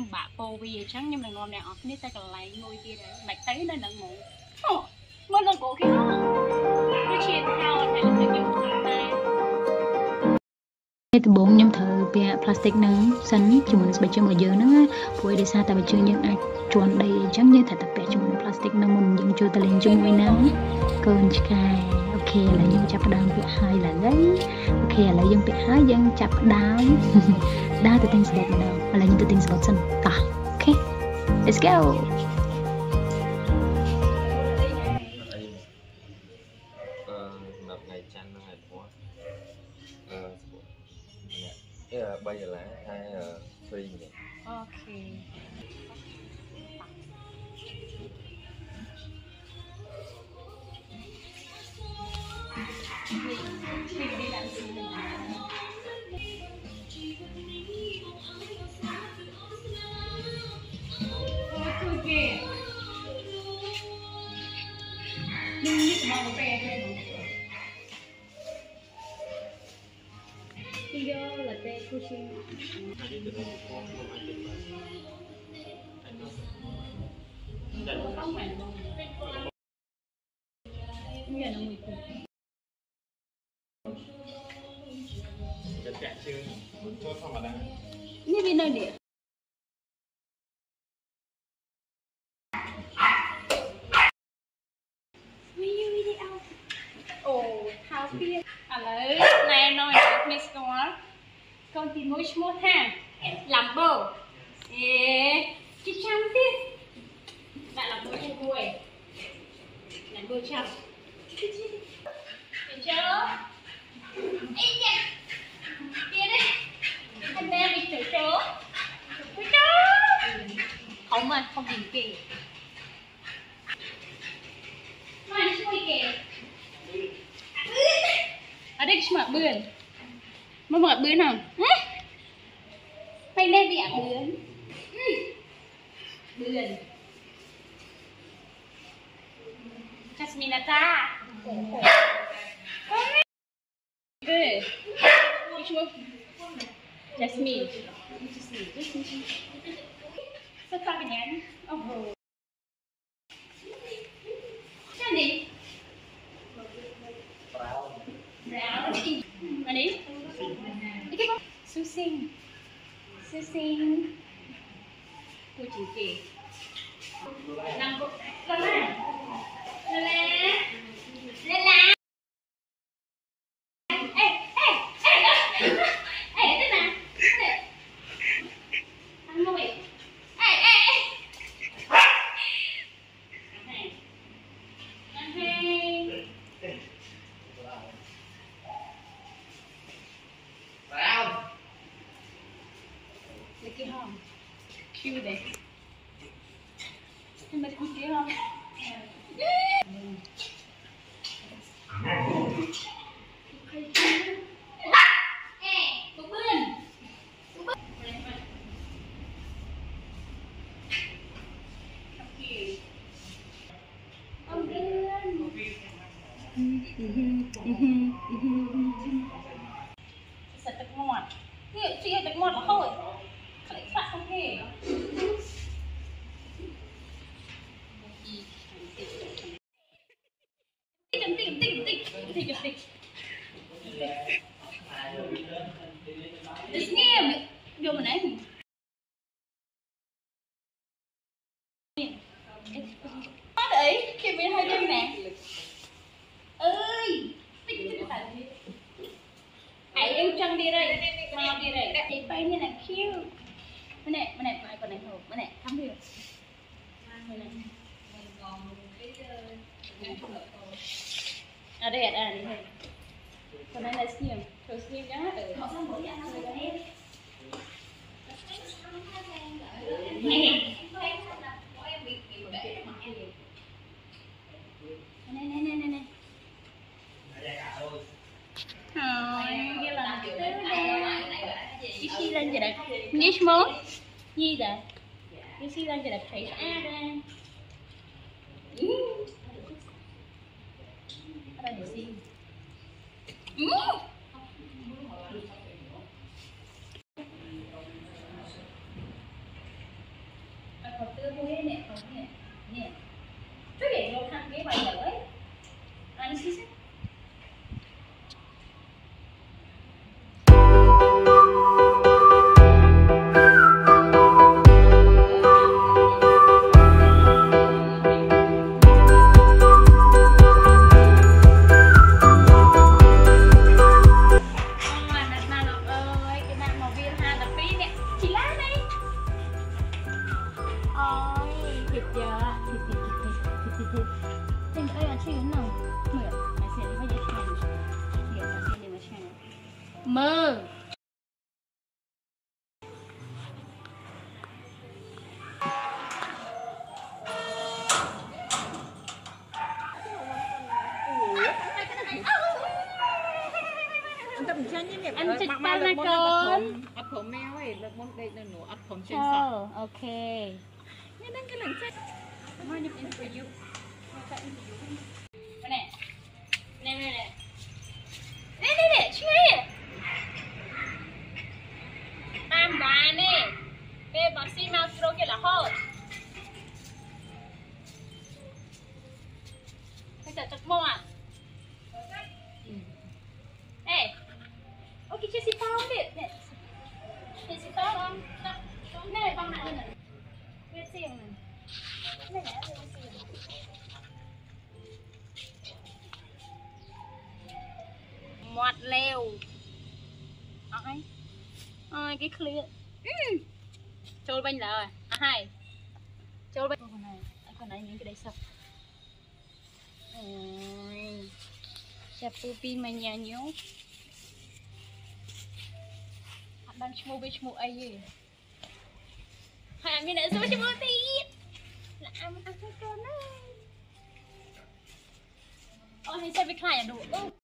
năm bà cô vì sáng nhưng mình ngon này nít ta còn lại ngồi kia đấy mạch tấy lên là ngủ mới là cổ khi nó cứ chia theo thì là cái này từ bốn nhâm thờ bia plastic nắng xanh chúng mình bây giờ mọi giờ nó vui để xa ta bây giờ nhưng ai chuẩn đầy trắng như thật tập bè chúng mình plastic nắng mình những chưa ta lên chung với nắng cơn sky ok là dân chập đám bị hai là đấy ok là dân bị hai dân chập đám đa từ tiếng Việt nào mà là những từ tiếng Việt dân ta ok let's go ngày chăn ngày búa cái là bây giờ là hai free nhỉ ok Đi con tìm mỗi một hàng làm bờ chị chăm tiếp bạn làm bờ cho vui làm bờ chăm để chờ đi nha kia đấy anh em mình chờ chờ không mà không nhìn kì mai nó chơi kì ở đây chứ mà bươn mà mọi bữa nào phải lên vẽ bướn bướn Jasmine ta good Jasmine sao ta bị nhắn oh Sandy brown Annie Su Sinh Su Sinh cô chỉ kể làm bộ con à la cute đấy, em thấy cute không? Ở đây ạ, đi thôi. Còn đây là sniêm, thử sniêm nhá. Này. Thôi, là Chi lên đây. Nish mốt. Gì vậy? Chi lên đây thấy a đây. Hãy subscribe cho kênh Ghiền Mì Gõ để không bỏ lỡ Tenkaia chuyện nào mưa mà sẽ đi vào nhà chuyện điều ta sẽ đi vào chuyện mơ anh chích ba này con ấp phồng mèo ấy lực môn đây là nổ ấp phồng trên sọ ok nhưng đang cái lần chết mai nhập interview này này này này này chơi tam bà này về bác sĩ mau sro kia là hot cái chặt chặt mông à này ok chơi xịt phong biết này chơi xịt phong không không này băng này này biết gì không này này biết gì mọt leo ai ai cái clear trôi bên rồi hai trôi bên con này những cái đấy sập chặt pin mà nhà nhớ bạn chmu ai vậy hai mình đã chmu chmu tít là ăn ăn con đó ôi hay sao bị khai à đủ